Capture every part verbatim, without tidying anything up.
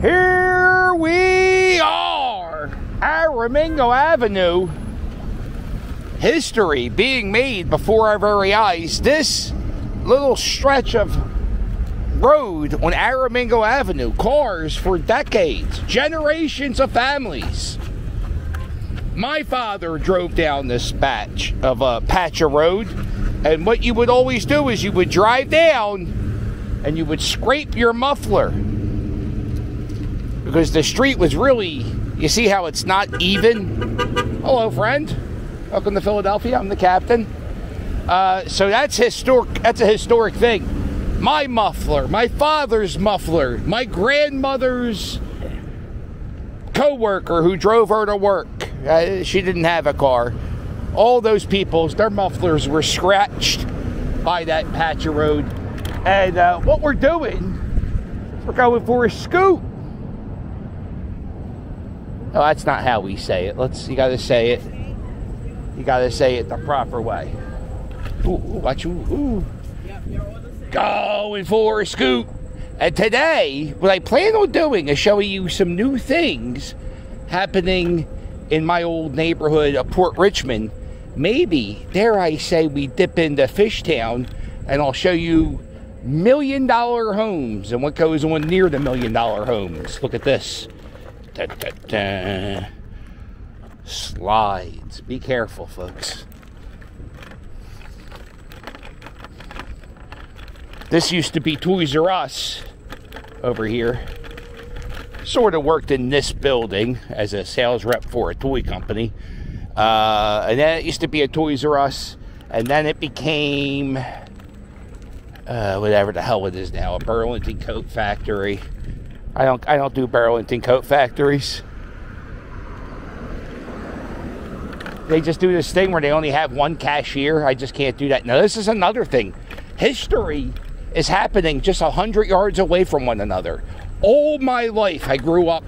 Here we are, Aramingo Avenue. History being made before our very eyes. This little stretch of road on Aramingo Avenue, cars for decades, generations of families. My father drove down this patch of a patch of road, and what you would always do is you would drive down and you would scrape your muffler because the street was really, you see how it's not even? Hello, friend. Welcome to Philadelphia. I'm the captain. Uh, so that's historic. That's a historic thing. My muffler, my father's muffler, my grandmother's co-worker who drove her to work. Uh, she didn't have a car. All those people's, their mufflers were scratched by that patch of road. And uh, what we're doing, we're going for a scoop. No, that's not how we say it. Let's. You got to say it. You gotta say it the proper way. Ooh, ooh, watch you. Ooh. Going for a scoop. And today, what I plan on doing is showing you some new things happening in my old neighborhood of Port Richmond. Maybe, dare I say, we dip into Fishtown and I'll show you million dollar homes and what goes on near the million dollar homes. Look at this. Da, da, da. Slides. Be careful, folks. This used to be Toys R Us over here. Sort of worked in this building as a sales rep for a toy company. Uh, and then it used to be a Toys R Us. And then it became uh, whatever the hell it is now, a Burlington Coat Factory. I don't, I don't do Burlington Coat Factories. They just do this thing where they only have one cashier. I just can't do that. Now, this is another thing. History is happening just a hundred yards away from one another. All my life, I grew up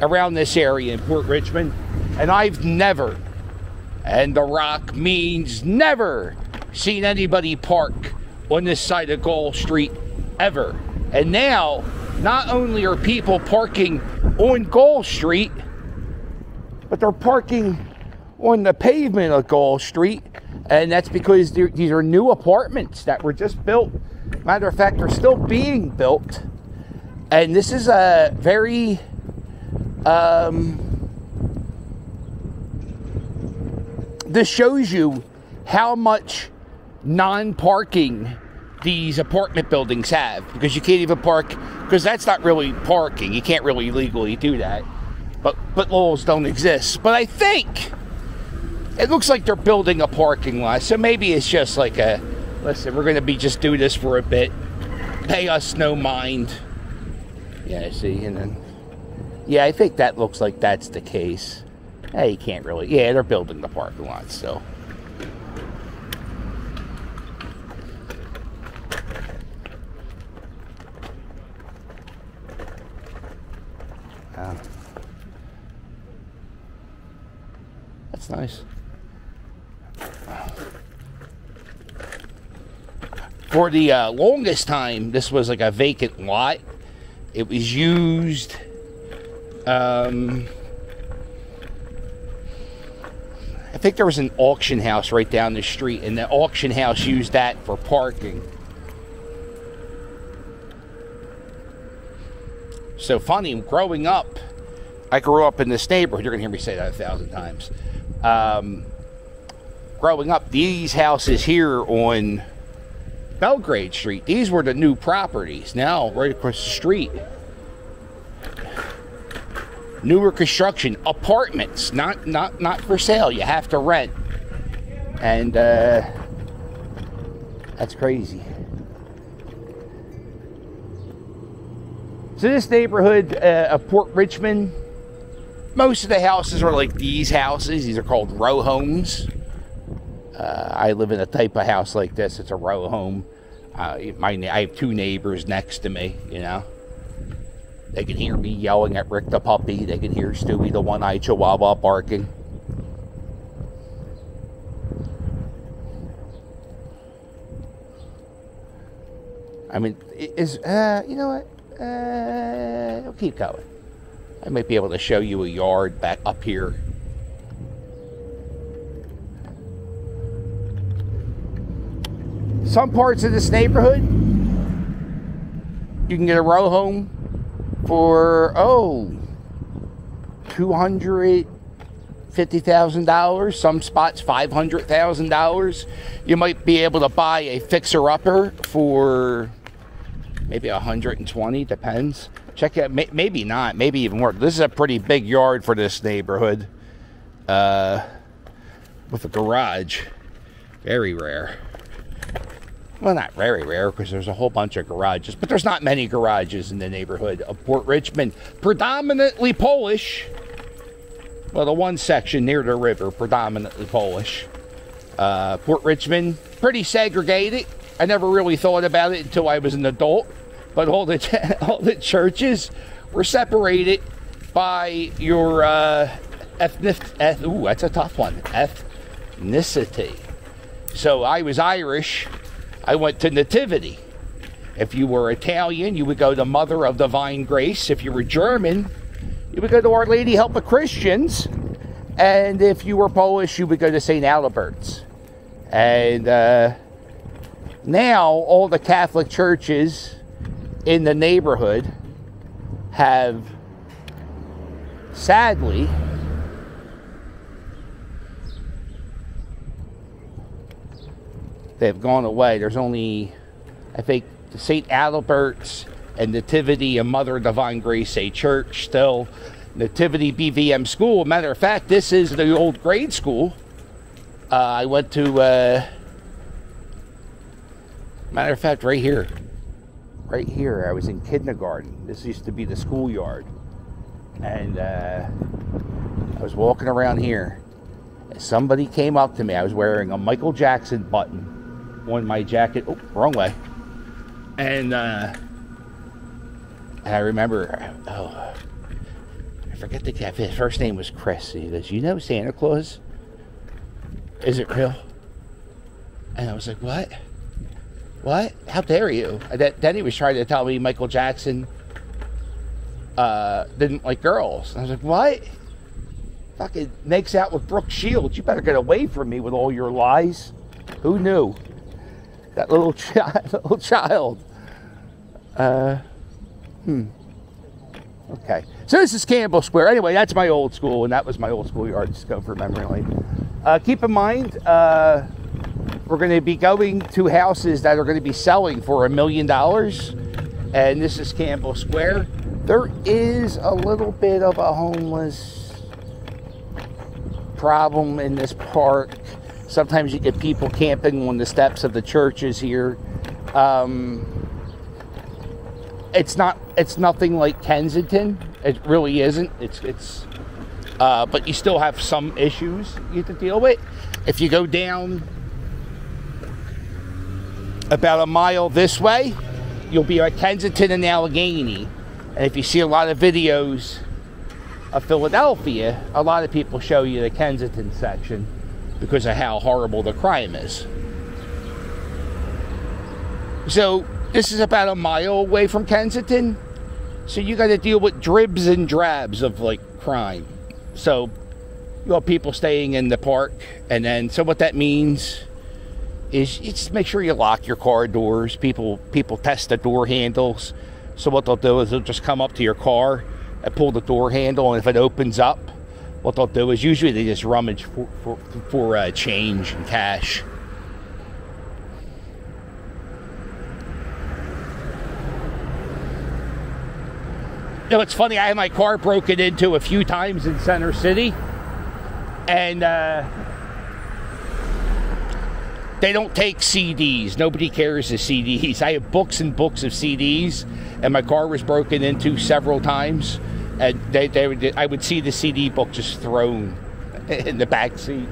around this area in Port Richmond, and I've never, and the rock means never, seen anybody park on this side of Gold Street ever. And now, not only are people parking on Gold Street, but they're parking on the pavement of Gaul Street, and that's because these are new apartments that were just built. Matter of fact, they're still being built, and this is a very um this shows you how much non-parking these apartment buildings have, because you can't even park, because that's not really parking. You can't really legally do that, but but laws don't exist. But I think it looks like they're building a parking lot, so maybe it's just like a, listen, we're going to be just do this for a bit. Pay us no mind. Yeah, see, and then, yeah, I think that looks like that's the case. Hey, you can't really, yeah, they're building the parking lot, so. Uh, that's nice. For the uh, longest time, this was like a vacant lot. It was used um, I think there was an auction house right down the street, and the auction house used that for parking. So funny, growing up, I grew up in this neighborhood. You're gonna hear me say that a thousand times. Um, growing up, these houses here on Belgrade Street, these were the new properties. Now, right across the street, newer construction, apartments, not not not for sale. You have to rent, and uh, that's crazy. So this neighborhood uh, of Port Richmond, most of the houses are like these houses. These are called row homes. Uh, I live in a type of house like this. It's a row home. Uh, my, I have two neighbors next to me, you know. They can hear me yelling at Rick the puppy. They can hear Stewie the one-eyed chihuahua barking. I mean, is, uh, you know what? Uh, I'll keep going. I might be able to show you a yard back up here. Some parts of this neighborhood, you can get a row home for, oh, two hundred fifty thousand dollars. Some spots, five hundred thousand dollars. You might be able to buy a fixer-upper for maybe one hundred twenty, depends. Check out, maybe not, maybe even more. This is a pretty big yard for this neighborhood, uh, with a garage. Very rare. Well, not very rare, because there's a whole bunch of garages, but there's not many garages in the neighborhood of Port Richmond. Predominantly Polish. Well, the one section near the river, predominantly Polish. Uh, Port Richmond, pretty segregated. I never really thought about it until I was an adult. But all the, all the churches were separated by your uh, ethnic... Eth, ooh, that's a tough one. Ethnicity. So I was Irish. I went to Nativity. If you were Italian, you would go to Mother of Divine Grace. If you were German, you would go to Our Lady Help of Christians. And if you were Polish, you would go to Saint Albert's. And uh, now all the Catholic churches in the neighborhood have, sadly, they've gone away. There's only, I think, Saint Adalbert's and Nativity and Mother of Divine Grace, a church still. Nativity B V M school. Matter of fact, this is the old grade school. Uh, I went to, uh, matter of fact, right here. Right here, I was in kindergarten. This used to be the schoolyard. And uh, I was walking around here. And somebody came up to me. I was wearing a Michael Jackson button on my jacket. Oh, wrong way. And uh, I remember, oh, I forget the guy. His first name was Chris. He goes, "You know Santa Claus? Is it real?" And I was like, "What? What? How dare you?" That, then he was trying to tell me Michael Jackson uh, didn't like girls. And I was like, "What? Fucking makes out with Brooke Shields. You better get away from me with all your lies." Who knew? That little, ch little child. Uh, hmm. Okay. So this is Campbell Square. Anyway, that's my old school, and that was my old school yard. Just go for memory lane. Uh, keep in mind, uh, we're going to be going to houses that are going to be selling for a million dollars. And this is Campbell Square. There is a little bit of a homeless problem in this park. Sometimes you get people camping on the steps of the churches here. Um, it's not, it's nothing like Kensington. It really isn't. It's, it's, uh, but you still have some issues you have to deal with. If you go down about a mile this way, you'll be at Kensington and Allegheny. And if you see a lot of videos of Philadelphia, a lot of people show you the Kensington section, because of how horrible the crime is. So this is about a mile away from Kensington. So you got to deal with dribs and drabs of like crime. So you have people staying in the park. And then, so what that means is you just make sure you lock your car doors. People, people test the door handles. So what they'll do is they'll just come up to your car and pull the door handle. And if it opens up, what they'll do is usually they just rummage for, for, for uh, change and cash. You know, it's funny, I had my car broken into a few times in Center City. And uh, they don't take C Ds. Nobody carries the C Ds. I have books and books of C Ds. And my car was broken into several times. And they, they would, I would see the C D book just thrown in the back seat.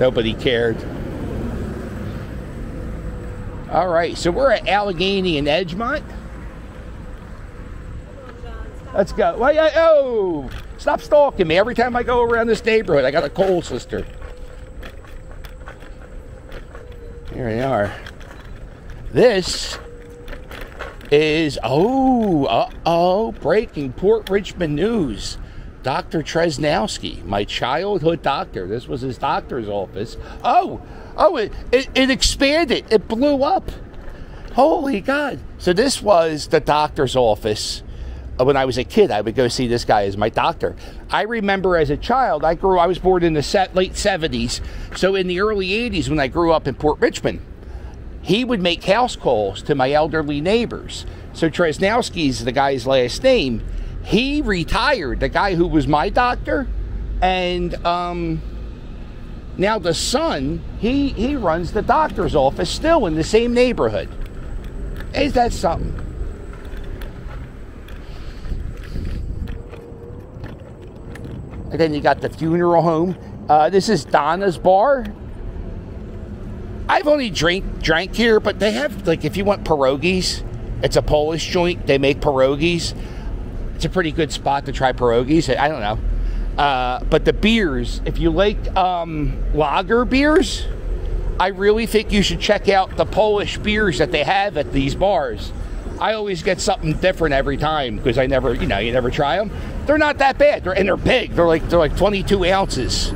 Nobody cared. All right, so we're at Allegheny and Edgemont. Let's go. Why, I, oh, stop stalking me. Every time I go around this neighborhood, I got a coal sister. Here they are. This is, oh, uh-oh, breaking Port Richmond news. Doctor Tresnowski, my childhood doctor. This was his doctor's office. Oh, oh, it, it, it expanded. It blew up. Holy God. So this was the doctor's office. When I was a kid, I would go see this guy as my doctor. I remember as a child, I grew, I was born in the late seventies. So in the early eighties, when I grew up in Port Richmond, he would make house calls to my elderly neighbors. So Tresnowski's the guy's last name. He retired, the guy who was my doctor. And um, now the son, he, he runs the doctor's office still in the same neighborhood. Is that something? And then you got the funeral home. Uh, this is Donna's bar. I've only drink, drank here, but they have, like, if you want pierogies, it's a Polish joint. They make pierogies. It's a pretty good spot to try pierogies. I don't know. Uh, but the beers, if you like um, lager beers, I really think you should check out the Polish beers that they have at these bars. I always get something different every time because I never, you know, you never try them. They're not that bad, they're, and they're big. They're like they're like twenty-two ounces.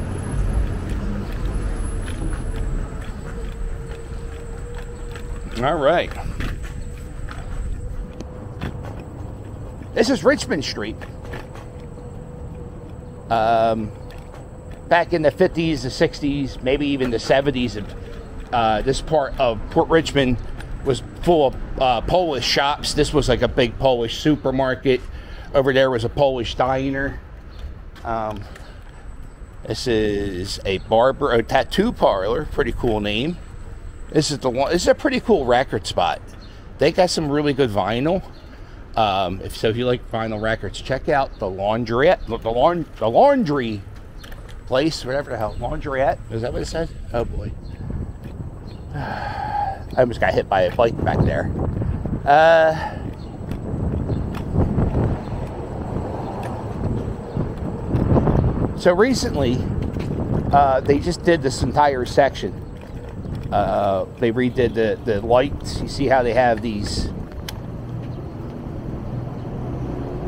All right. This is Richmond Street. Um, back in the fifties, the sixties, maybe even the seventies, of, uh, this part of Port Richmond was full of uh, Polish shops. This was like a big Polish supermarket. Over there was a Polish diner. Um, this is a barber, a tattoo parlor. Pretty cool name. This is the one. This is a pretty cool record spot. They got some really good vinyl. Um, if so, if you like vinyl records, check out the Laundrette, the lawn, the laundry place, whatever the hell. Laundrette, is that what it says? Oh boy. I almost got hit by a bike back there. Uh, so recently, uh, they just did this entire section. Uh, they redid the, the lights. You see how they have these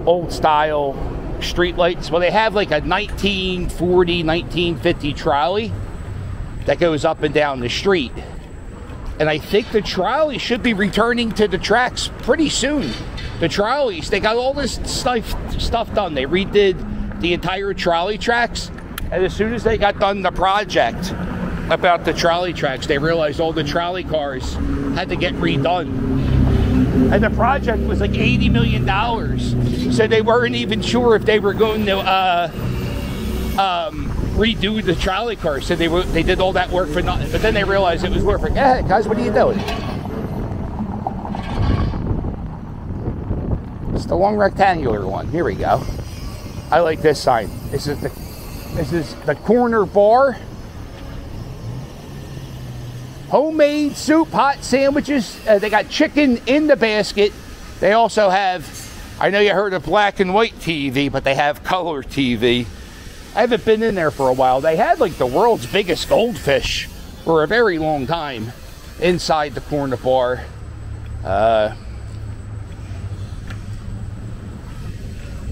old style street lights? Well, they have like a nineteen forty, nineteen fifty trolley that goes up and down the street. And I think the trolley should be returning to the tracks pretty soon. The trolleys, they got all this stuff, stuff done. They redid the entire trolley tracks. And as soon as they got done the project about the trolley tracks, they realized all the trolley cars had to get redone. And the project was like eighty million dollars. So they weren't even sure if they were going to uh, um, redo the trolley car, so they were, they did all that work for nothing. But then they realized it was worth it. Hey guys, what are you doing? It's the long rectangular one. Here we go. I like this sign. This is the this is the corner bar. Homemade soup, hot sandwiches. Uh, they got chicken in the basket. They also have, I know you heard of black and white T V, but they have color T V. I haven't been in there for a while. They had like the world's biggest goldfish for a very long time inside the corner bar. Uh,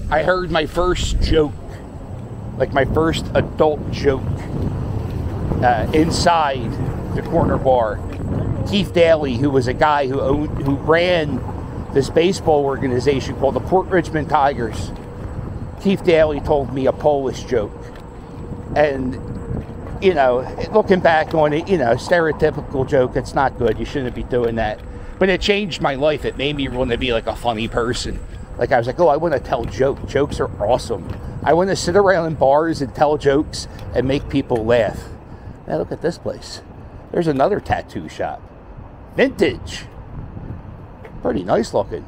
I heard my first joke, like my first adult joke uh, inside the corner bar. Keith Daly, who was a guy who, owned, who ran this baseball organization called the Port Richmond Tigers. Keith Daly told me a Polish joke, and, you know, looking back on it, you know, stereotypical joke, it's not good, you shouldn't be doing that, but it changed my life. It made me want to be like a funny person. Like, I was like, oh, I want to tell jokes. Jokes are awesome. I want to sit around in bars and tell jokes and make people laugh. Now look at this place. There's another tattoo shop. Vintage. Pretty nice looking.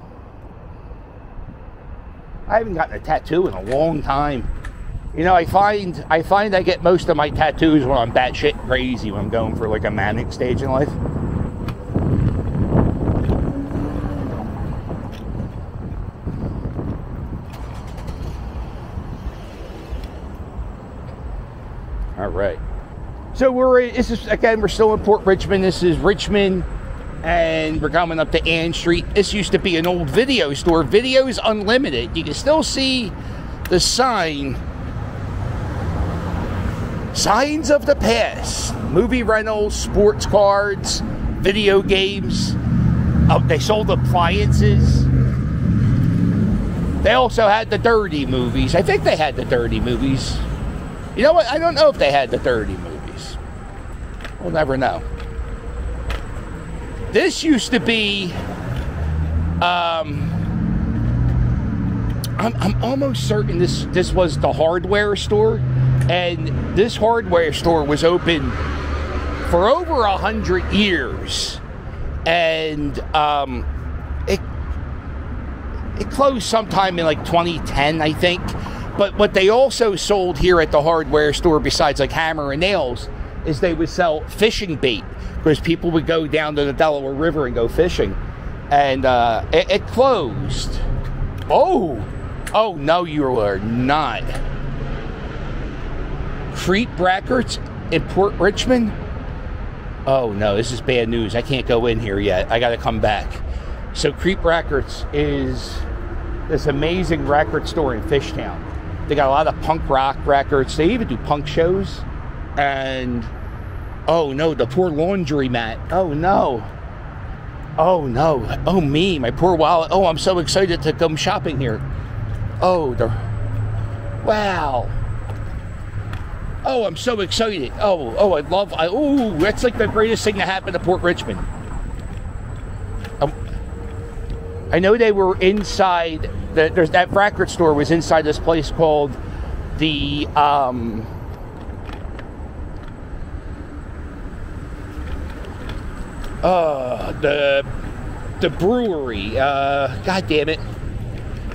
I haven't gotten a tattoo in a long time. You know, I find I find I get most of my tattoos when I'm batshit crazy, when I'm going for like a manic stage in life. All right. So we're in, this is again, we're still in Port Richmond. This is Richmond and we're coming up to Ann Street. This used to be an old video store, Videos Unlimited. You can still see the sign, Signs of the Past, movie rentals, sports cards, video games. Oh, they sold appliances. They also had the dirty movies. I think they had the dirty movies. You know what? I don't know if they had the dirty movies. We'll never know. This used to be... Um, I'm, I'm almost certain this, this was the hardware store. And this hardware store was open for over a hundred years. And... Um, It closed sometime in like twenty ten, I think. But what they also sold here at the hardware store, besides like hammer and nails, is they would sell fishing bait, because people would go down to the Delaware River and go fishing. And uh, it, it closed. Oh, oh no, you are not. Creep Records in Port Richmond? Oh no, this is bad news. I can't go in here yet. I got to come back. So Creep Records is this amazing record store in Fishtown. They got a lot of punk rock records. They even do punk shows. And, oh no, the poor laundromat. Oh no. Oh no. Oh me, my poor wallet. Oh, I'm so excited to come shopping here. Oh, the, wow. Oh, I'm so excited. Oh, oh, I love, I, ooh, that's like the greatest thing that happened to Port Richmond. I know they were inside, the, there's, that record store was inside this place called the, um, uh, the, the brewery, uh, god damn it,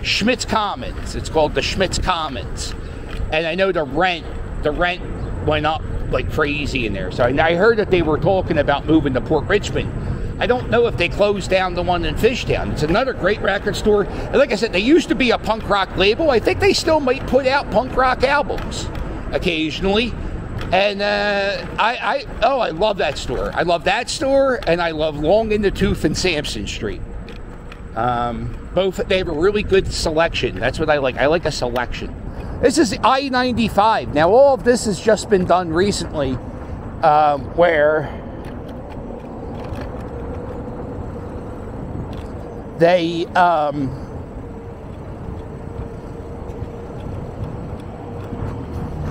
Schmidt's Commons. It's called the Schmidt's Commons. And I know the rent, the rent went up like crazy in there. So I, I heard that they were talking about moving to Port Richmond. I don't know if they closed down the one in Fishtown. It's another great record store. And like I said, they used to be a punk rock label. I think they still might put out punk rock albums occasionally. And uh, I, I, oh, I love that store. I love that store, and I love Long in the Tooth and Sampson Street. Um, both, they have a really good selection. That's what I like. I like a selection. This is I ninety-five. Now, all of this has just been done recently, um, where... They, um,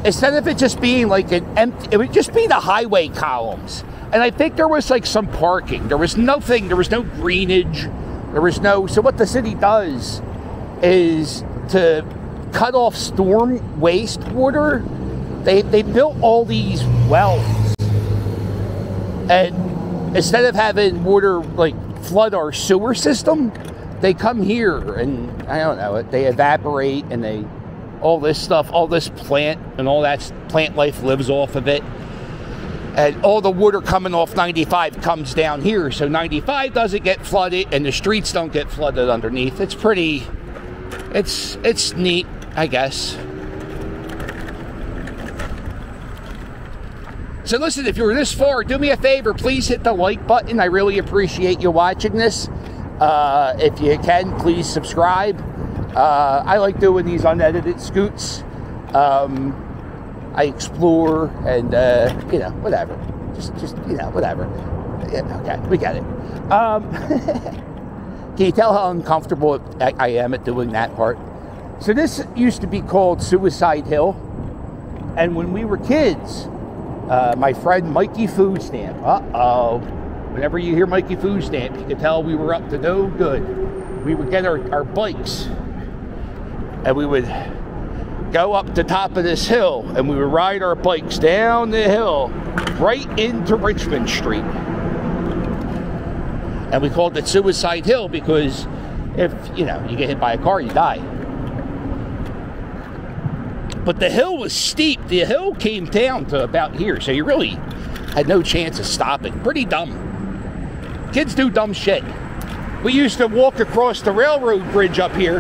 instead of it just being like an empty, it would just be the highway columns. And I think there was like some parking. There was nothing, there was no greenage. There was no, so what the city does is to cut off storm waste water. They, they built all these wells. And instead of having water like, flood our sewer system, they come here and I don't know, they evaporate and they all this stuff, all this plant and all that plant life lives off of it, and all the water coming off ninety-five comes down here, so ninety-five doesn't get flooded and the streets don't get flooded underneath. It's pretty, it's it's neat, I guess. So listen, if you're this far, do me a favor, please hit the like button. I really appreciate you watching this. Uh, if you can, please subscribe. Uh, I like doing these unedited scoots. Um, I explore and, uh, you know, whatever. Just, just you know, whatever. Yeah, okay, we got it. Um, can you tell how uncomfortable I, I am at doing that part? So this used to be called Suicide Hill. And when we were kids... Uh, my friend Mikey Foodstamp. Uh-oh. Whenever you hear Mikey Foodstamp, you can tell we were up to no good. We would get our, our bikes, and we would go up the top of this hill, and we would ride our bikes down the hill right into Richmond Street. And we called it Suicide Hill because if, you know, you get hit by a car, you die. But the hill was steep. The hill came down to about here, so you really had no chance of stopping. Pretty dumb. Kids do dumb shit. We used to walk across the railroad bridge up here.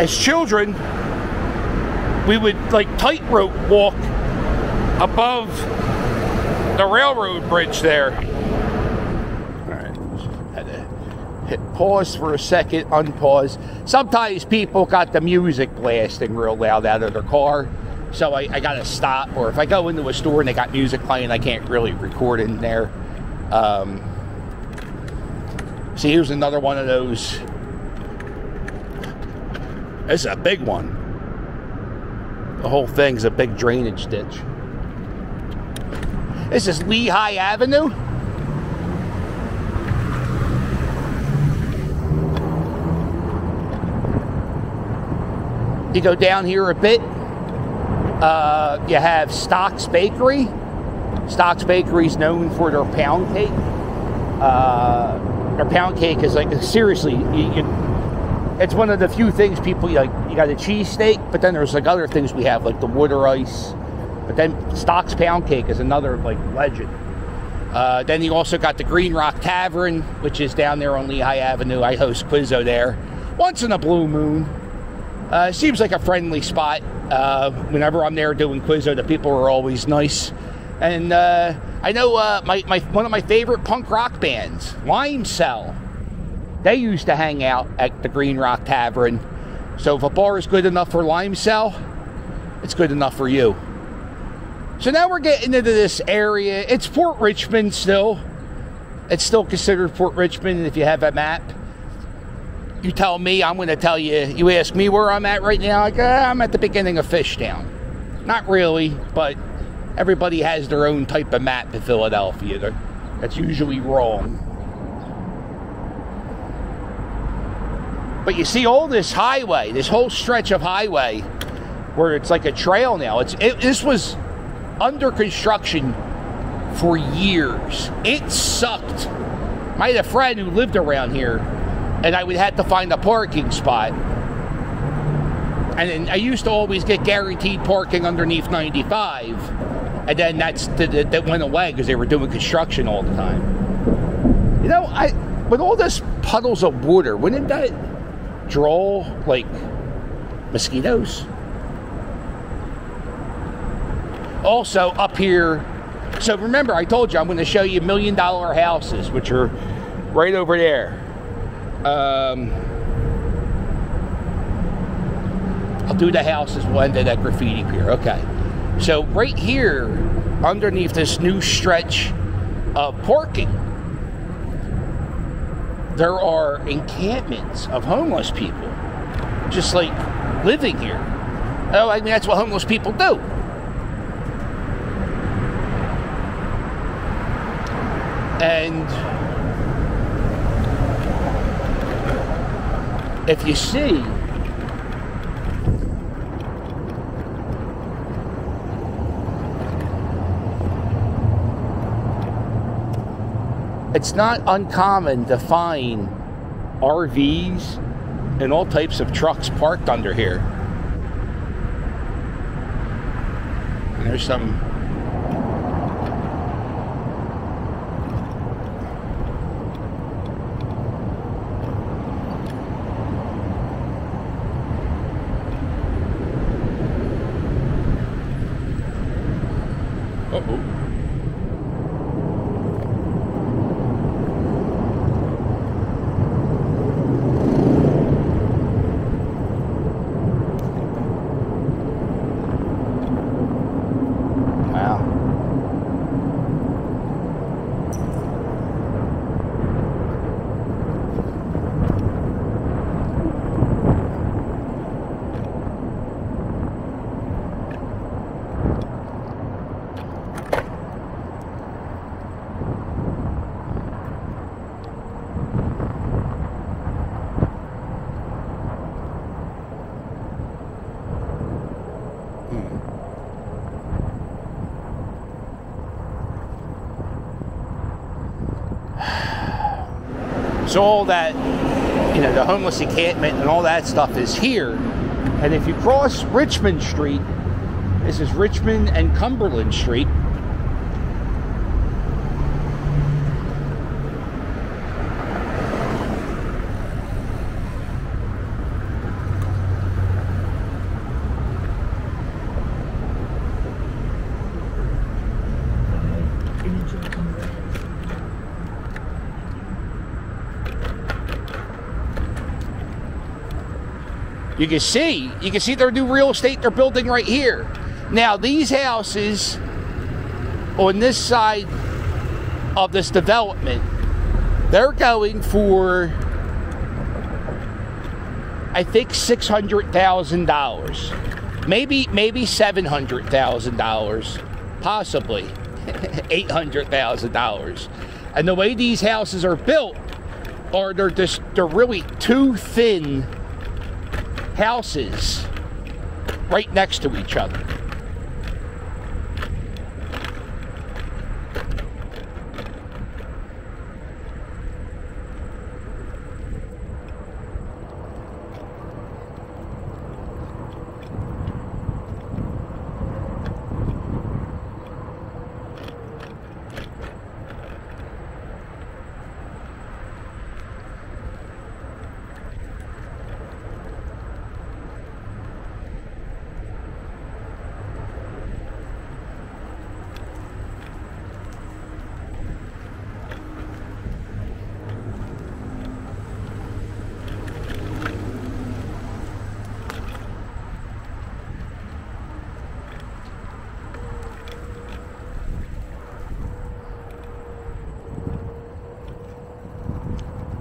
As children, we would like tightrope walk above the railroad bridge there. Alright, had to hit pause for a second, unpause. Sometimes people got the music blasting real loud out of their car, so I, I gotta stop. Or if I go into a store and they got music playing, I can't really record in there. Um, see, here's another one of those. This is a big one. The whole thing's a big drainage ditch. This is Lehigh Avenue. You go down here a bit, uh, you have Stock's Bakery. Stock's Bakery is known for their pound cake. Uh, their pound cake is like, seriously, you, you, it's one of the few things people, like, you got a cheesesteak, but then there's like other things we have, like the water ice. But then Stock's Pound Cake is another like legend. Uh, then you also got the Green Rock Tavern, which is down there on Lehigh Avenue. I host Quizzo there once in a blue moon. Uh, seems like a friendly spot. Uh, whenever I'm there doing Quizzo, the people are always nice. And uh, I know uh, my, my one of my favorite punk rock bands, Lime Cell. They used to hang out at the Green Rock Tavern. So if a bar is good enough for Lime Cell, it's good enough for you. So now we're getting into this area. It's Port Richmond still. It's still considered Port Richmond. And if you have that map, you tell me, I'm going to tell you. You ask me where I'm at right now, like, ah, I'm at the beginning of Fishtown. Not really, but everybody has their own type of map in Philadelphia. They're, that's usually wrong. But you see all this highway, this whole stretch of highway, where it's like a trail now. It's it, this was under construction for years. It sucked. I had a friend who lived around here, and I would have to find a parking spot. And then I used to always get guaranteed parking underneath ninety-five, and then that's the, the, that went away because they were doing construction all the time. You know, I with all this puddles of water, wouldn't that draw like mosquitoes? Also up here, so remember I told you I'm going to show you million dollar houses, which are right over there. um, I'll do the houses one day at Graffiti Pier. Okay, so right here underneath this new stretch of parking, there are encampments of homeless people just like living here. Oh, I mean, that's what homeless people do. And if you see, it's not uncommon to find R Vs and all types of trucks parked under here. And there's some. Uh-oh. So all that, you know, the homeless encampment and all that stuff is here. And if you cross Richmond Street, this is Richmond and Cumberland Street. You can see, you can see their new real estate they're building right here. Now, these houses on this side of this development, they're going for, I think, six hundred thousand dollars. Maybe, maybe seven hundred thousand dollars. Possibly eight hundred thousand dollars. And the way these houses are built are they're just, they're really too thin houses right next to each other.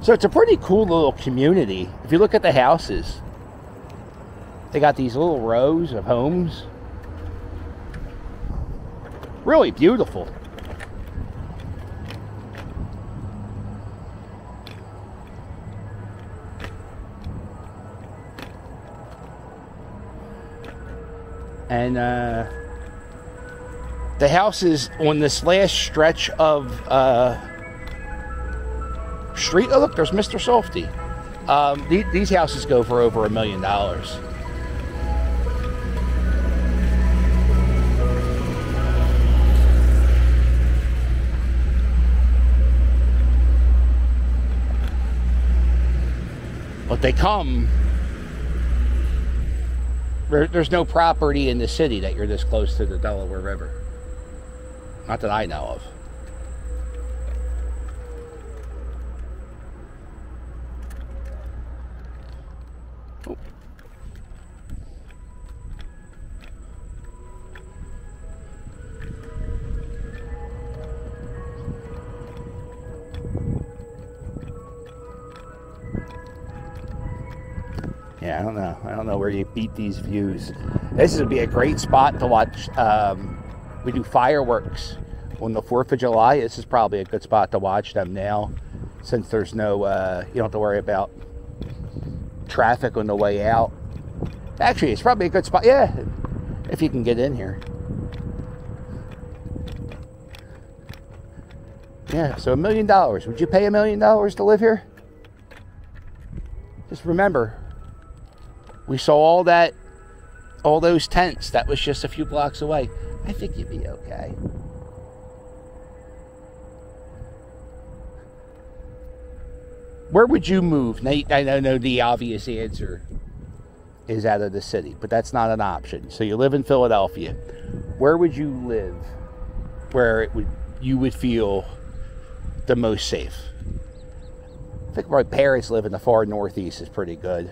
So it's a pretty cool little community. If you look at the houses, they got these little rows of homes. Really beautiful. And uh, the houses on this last stretch of uh, street. Oh, look, there's Mister Softy. Um, th these houses go for over a million dollars. But they come, there, there's no property in the city that you're this close to the Delaware River. Not that I know of. I don't know. I don't know where you beat these views. This would be a great spot to watch. Um, we do fireworks on the fourth of July. This is probably a good spot to watch them now, since there's no, uh, you don't have to worry about traffic on the way out. Actually, it's probably a good spot. Yeah, if you can get in here. Yeah, so a million dollars. Would you pay a million dollars to live here? Just remember, we saw all that, all those tents. That was just a few blocks away. I think you'd be okay. Where would you move? Now, I know the obvious answer is out of the city, but that's not an option. So you live in Philadelphia. Where would you live where it would, you would feel the most safe? I think my parents live in the far northeast is pretty good.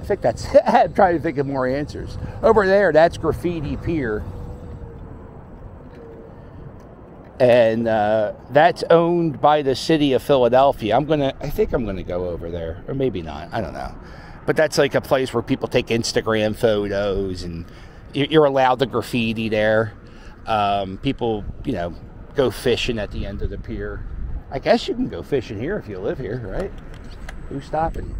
I think that's, I'm trying to think of more answers. Over there, that's Graffiti Pier. And uh, that's owned by the city of Philadelphia. I'm gonna, I think I'm gonna go over there, or maybe not, I don't know. But that's like a place where people take Instagram photos and you're allowed to graffiti there. Um, people, you know, go fishing at the end of the pier. I guess you can go fishing here if you live here, right? Who's stopping you?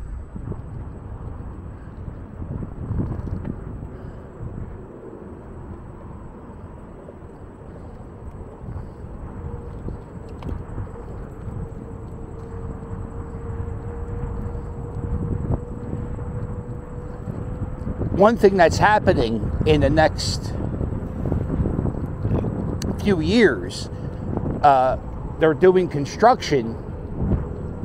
One thing that's happening in the next few years, uh, they're doing construction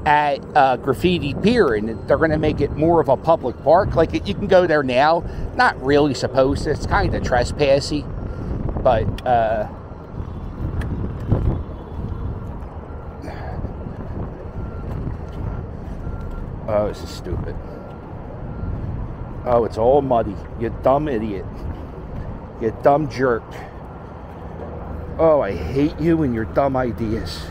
at uh, Graffiti Pier, and they're going to make it more of a public park. Like, you can go there now. Not really supposed to. It's kind of trespassy, but uh, oh, this is stupid. Oh, it's all muddy. You dumb idiot. You dumb jerk. Oh, I hate you and your dumb ideas.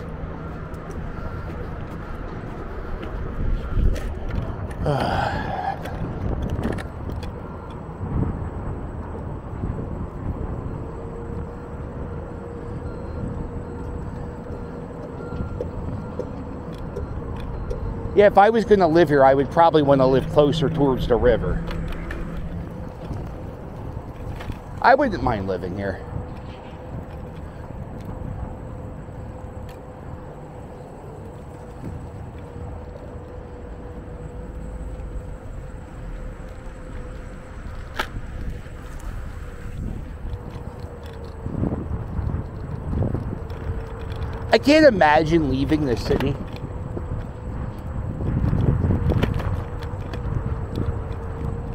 Yeah, if I was going to live here, I would probably want to live closer towards the river. I wouldn't mind living here. I can't imagine leaving this city.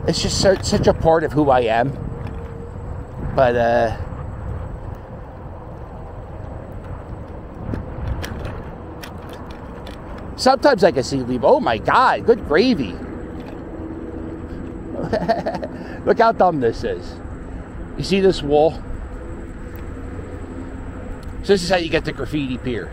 It's just so, such a part of who I am. But, uh... sometimes I can see leave. Oh my God, good gravy. Look how dumb this is. You see this wall? So this is how you get to Graffiti Pier.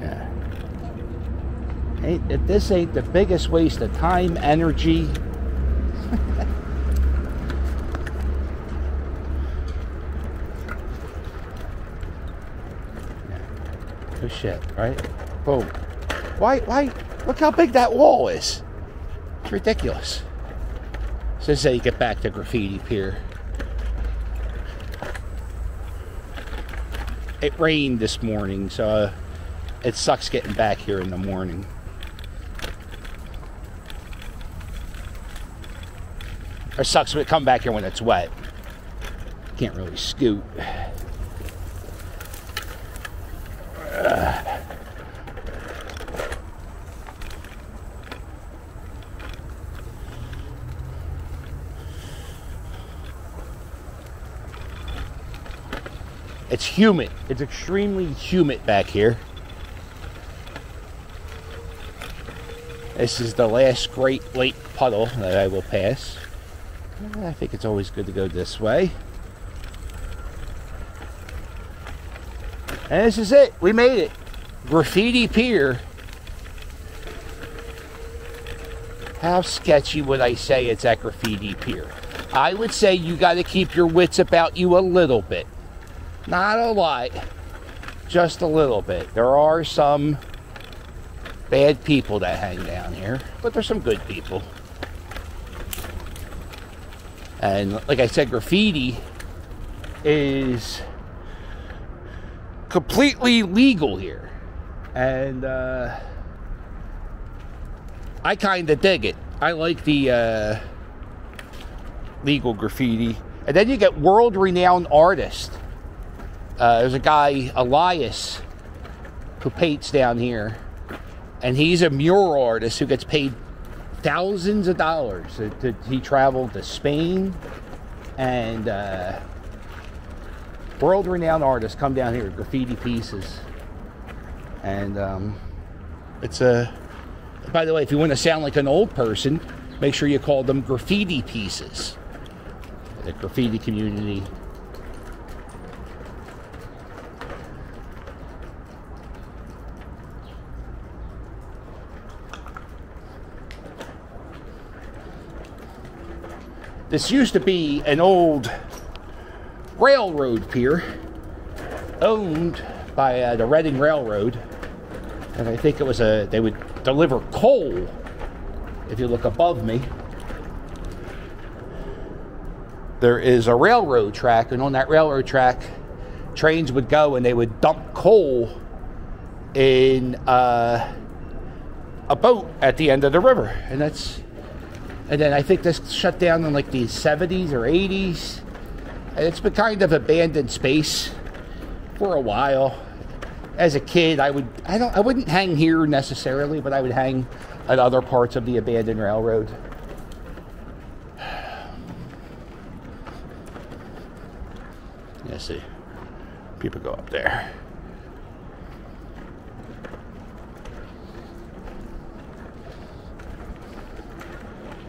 Yeah. Ain't, if this ain't the biggest waste of time, energy. Shit, right? Boom. Why, why, look how big that wall is. It's ridiculous. So this is how you get back to Graffiti Pier. It rained this morning, so uh, it sucks getting back here in the morning. Or sucks when it come back here when it's wet. Can't really scoot. It's humid. It's extremely humid back here. This is the last Great Lake puddle that I will pass. I think it's always good to go this way. And this is it. We made it. Graffiti Pier. How sketchy would I say it's at Graffiti Pier? I would say you got to keep your wits about you a little bit. Not a lot, just a little bit. There are some bad people that hang down here, but there's some good people. And like I said, graffiti is completely legal here. And uh, I kind of dig it. I like the uh, legal graffiti. And then you get world-renowned artists. Uh, there's a guy, Elias, who paints down here, and he's a mural artist who gets paid thousands of dollars. It, it, he traveled to Spain, and uh, world-renowned artists come down here with graffiti pieces. And um, it's a, by the way, if you want to sound like an old person, make sure you call them graffiti pieces. The graffiti community. This used to be an old railroad pier owned by uh, the Reading Railroad, and I think it was a, they would deliver coal, if you look above me. There is a railroad track, and on that railroad track, trains would go and they would dump coal in uh, a boat at the end of the river. And that's, and then I think this shut down in like the seventies or eighties. And it's been kind of abandoned space for a while. As a kid, I would, I don't, I wouldn't hang here necessarily, but I would hang at other parts of the abandoned railroad. Let's see, people go up there.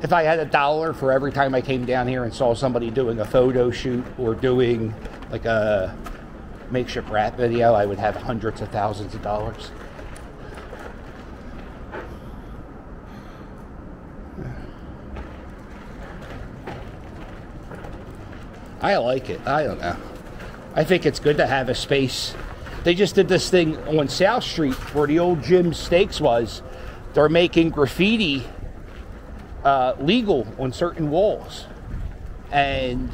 If I had a dollar for every time I came down here and saw somebody doing a photo shoot or doing like a makeshift rap video, I would have hundreds of thousands of dollars. I like it. I don't know. I think it's good to have a space. They just did this thing on South Street where the old Jim Steaks was. They're making graffiti uh, legal on certain walls. And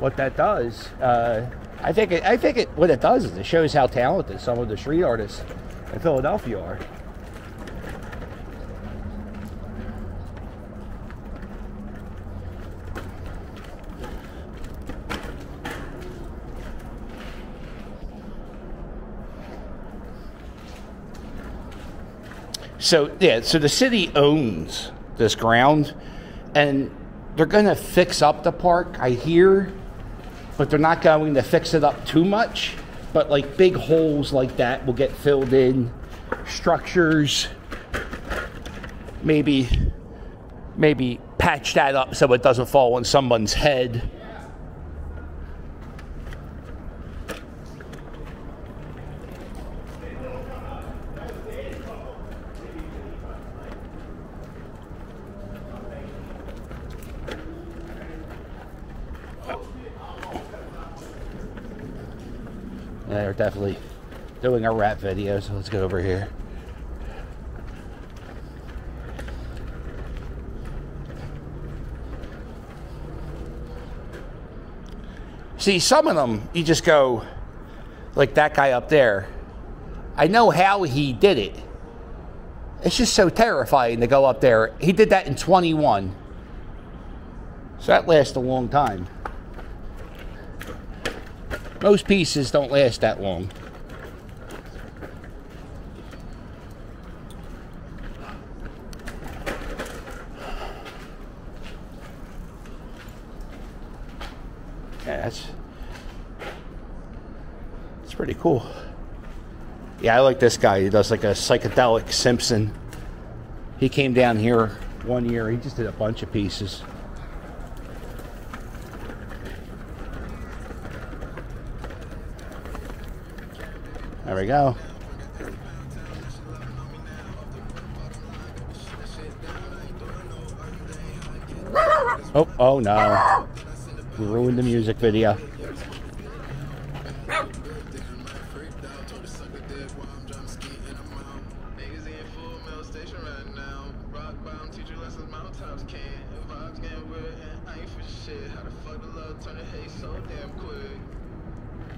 what that does... Uh, I think it, I think it, what it does is it shows how talented some of the street artists in Philadelphia are. So yeah, so the city owns this ground, and they're going to fix up the park, I hear. But they're not going to fix it up too much. But like big holes like that will get filled in. Structures, maybe, maybe patch that up so it doesn't fall on someone's head. They're definitely doing a rap video, so let's go over here. See, some of them, you just go, like that guy up there. I know how he did it. It's just so terrifying to go up there. He did that in twenty-one. So that lasts a long time. Most pieces don't last that long. Yeah, that's, that's pretty cool. Yeah, I like this guy. He does like a psychedelic Simpson. He came down here one year. He just did a bunch of pieces. There we go. Oh, oh no. We ruined the music video.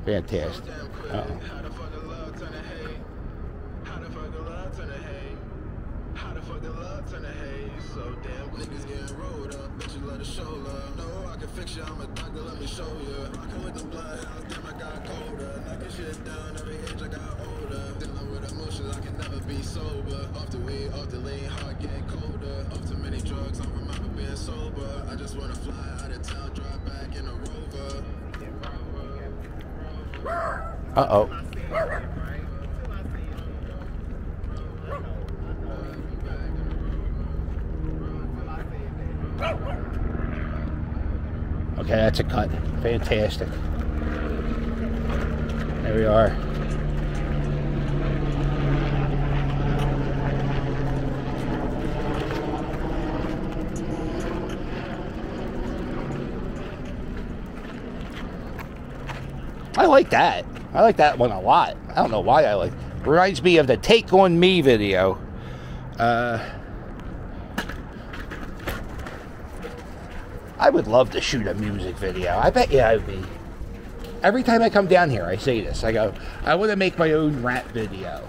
Fantastic. Uh-oh. Uh-oh. Okay, that's a cut. Fantastic. There we are. I like that. I like that one a lot. I don't know why I like it. Reminds me of the Take On Me video. Uh, I would love to shoot a music video. I bet you I would be every time I come down here, I say this. I go, I want to make my own rant video.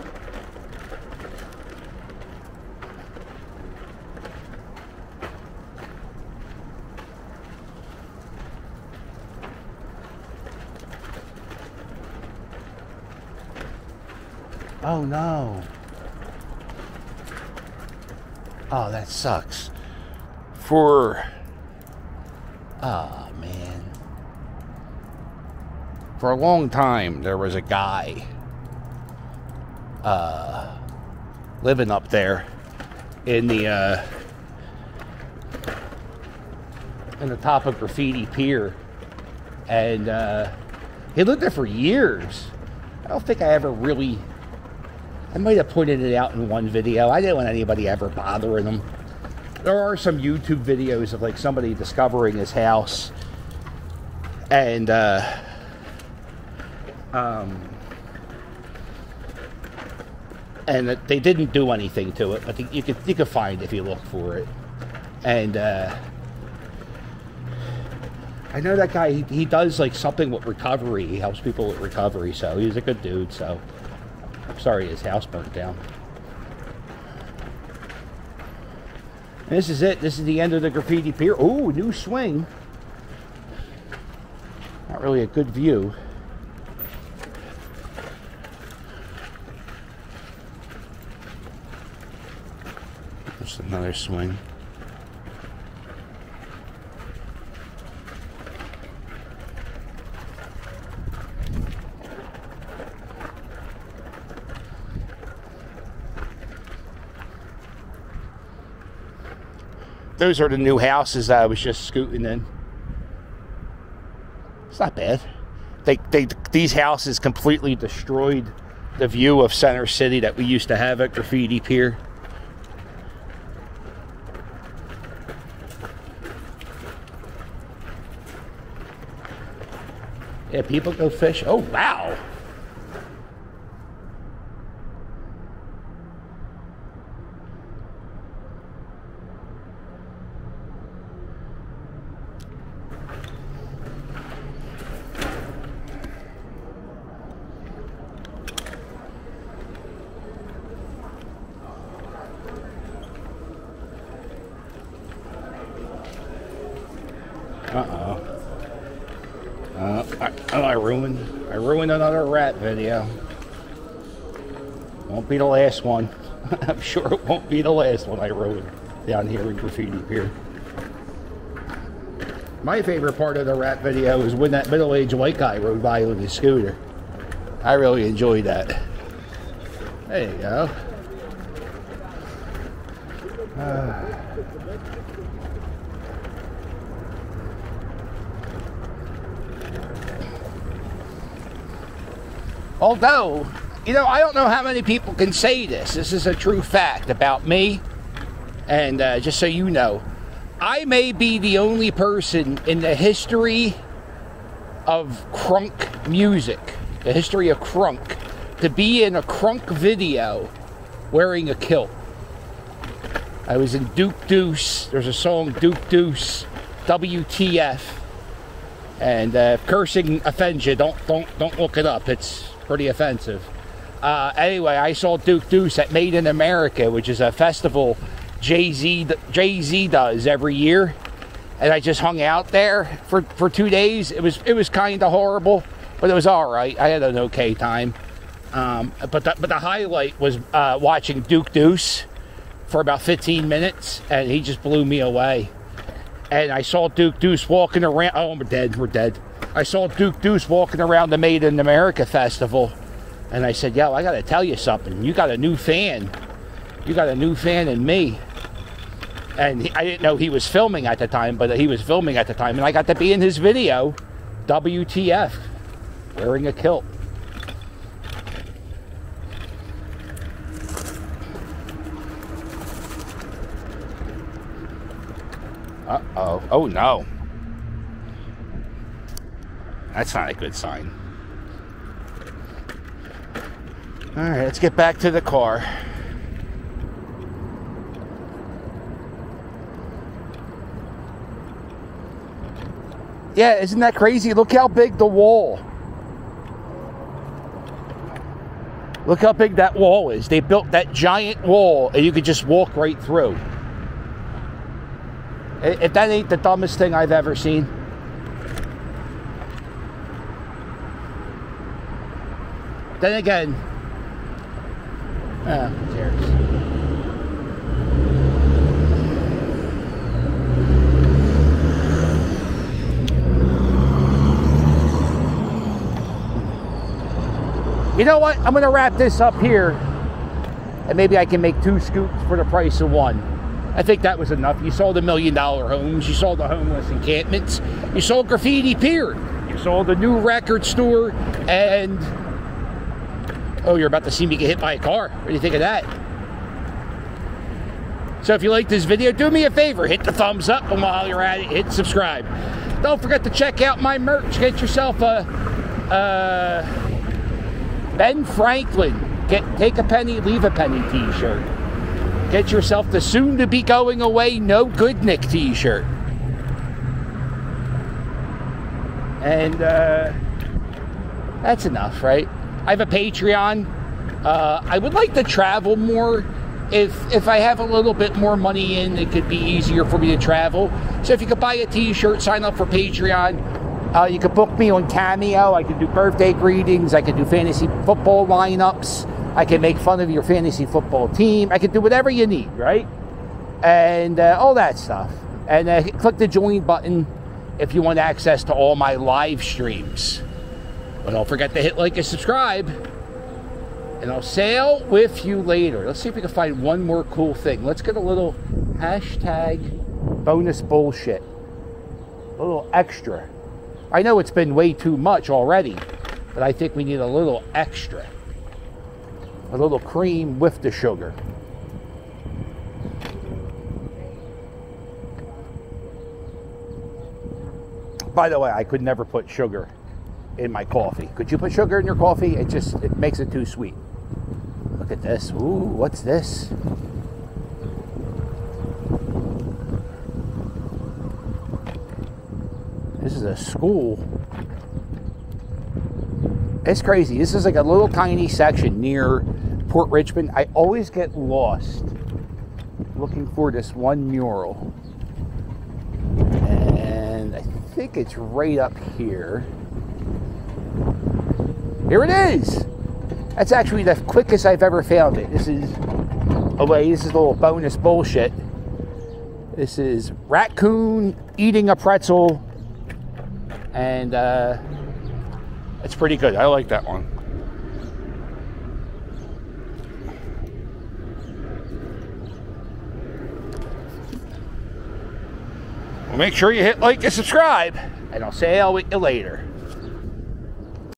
Oh no. Oh, that sucks. For, oh man. For a long time, there was a guy uh, living up there in the, uh, in the top of Graffiti Pier. And uh, he lived there for years. I don't think I ever really... I might have pointed it out in one video. I didn't want anybody ever bothering him. There are some YouTube videos of like somebody discovering his house, and uh, um, and they didn't do anything to it, but you could you could find it if you look for it. And uh, I know that guy. He, he does like something with recovery. He helps people with recovery, so he's a good dude. So. Sorry, his house burnt down. And this is it. This is the end of the Graffiti Pier. Ooh, new swing. Not really a good view. Just another swing. Those are the new houses that I was just scooting in. It's not bad. They, they, these houses completely destroyed the view of Center City that we used to have at Graffiti Pier. Yeah, people go fish. Oh, wow. Video won't be the last one. I'm sure it won't be the last one I ruined down here in Graffiti Pier. My favorite part of the rap video is when that middle-aged white guy rode by on his scooter. I really enjoyed that. There you go. Uh, Although, you know, I don't know how many people can say this. This is a true fact about me. And uh, just so you know, I may be the only person in the history of crunk music, the history of crunk, to be in a crunk video wearing a kilt. I was in Duke Deuce. There's a song, Duke Deuce, W T F. And uh, if cursing offends you, don't, don't, don't look it up. It's... pretty offensive. Uh, anyway, I saw Duke Deuce at Made in America, which is a festival Jay-Z Jay-Z does every year, and I just hung out there for for two days. It was it was kind of horrible, but it was all right. I had an okay time. Um, but the, but the highlight was uh, watching Duke Deuce for about fifteen minutes, and he just blew me away. And I saw Duke Deuce walking around. Oh, we're dead. We're dead. I saw Duke Deuce walking around the Made in America festival, and I said, yo, I gotta tell you something. You got a new fan. You got a new fan in me. And he, I didn't know he was filming at the time, but he was filming at the time, and I got to be in his video, W T F, wearing a kilt. Uh-oh. Oh, no. That's not a good sign. All right, let's get back to the car. Yeah, isn't that crazy? Look how big the wall Look how big that wall is. They built that giant wall and you could just walk right through. If that ain't the dumbest thing I've ever seen. Then again, uh, who cares? You know what? I'm going to wrap this up here, and maybe I can make two scoops for the price of one. I think that was enough. You sold the million dollar homes. You sold the homeless encampments. You sold Graffiti Pier. You sold the new record store, and... oh, you're about to see me get hit by a car. What do you think of that? So if you like this video, do me a favor. Hit the thumbs up, and while you're at it, hit subscribe. Don't forget to check out my merch. Get yourself a... Uh, Ben Franklin. Get, take a penny, leave a penny t-shirt. Get yourself the soon-to-be going away No Good Nick t-shirt. And uh, that's enough, right? I have a Patreon. Uh, I would like to travel more. If if I have a little bit more money in, it could be easier for me to travel. So if you could buy a t-shirt, sign up for Patreon. Uh, you could book me on Cameo. I could do birthday greetings. I could do fantasy football lineups. I could make fun of your fantasy football team. I could do whatever you need, right? And uh, all that stuff. And uh, click the join button if you want access to all my live streams. But don't forget to hit like and subscribe. And I'll sail with you later. Let's see if we can find one more cool thing. Let's get a little hashtag bonus bullshit. A little extra. I know it's been way too much already, but I think we need a little extra. A little cream with the sugar. By the way, I could never put sugar in my coffee. Could you put sugar in your coffee? It just, it makes it too sweet. Look at this. Ooh, what's this? This is a school. It's crazy. This is like a little tiny section near Port Richmond. I always get lost looking for this one mural. And I think it's right up here. Here it is! That's actually the quickest I've ever found it. This is... oh wait, this is a little bonus bullshit. This is raccoon eating a pretzel. And, uh... it's pretty good. I like that one. Well, make sure you hit like and subscribe. And I'll sail with you later.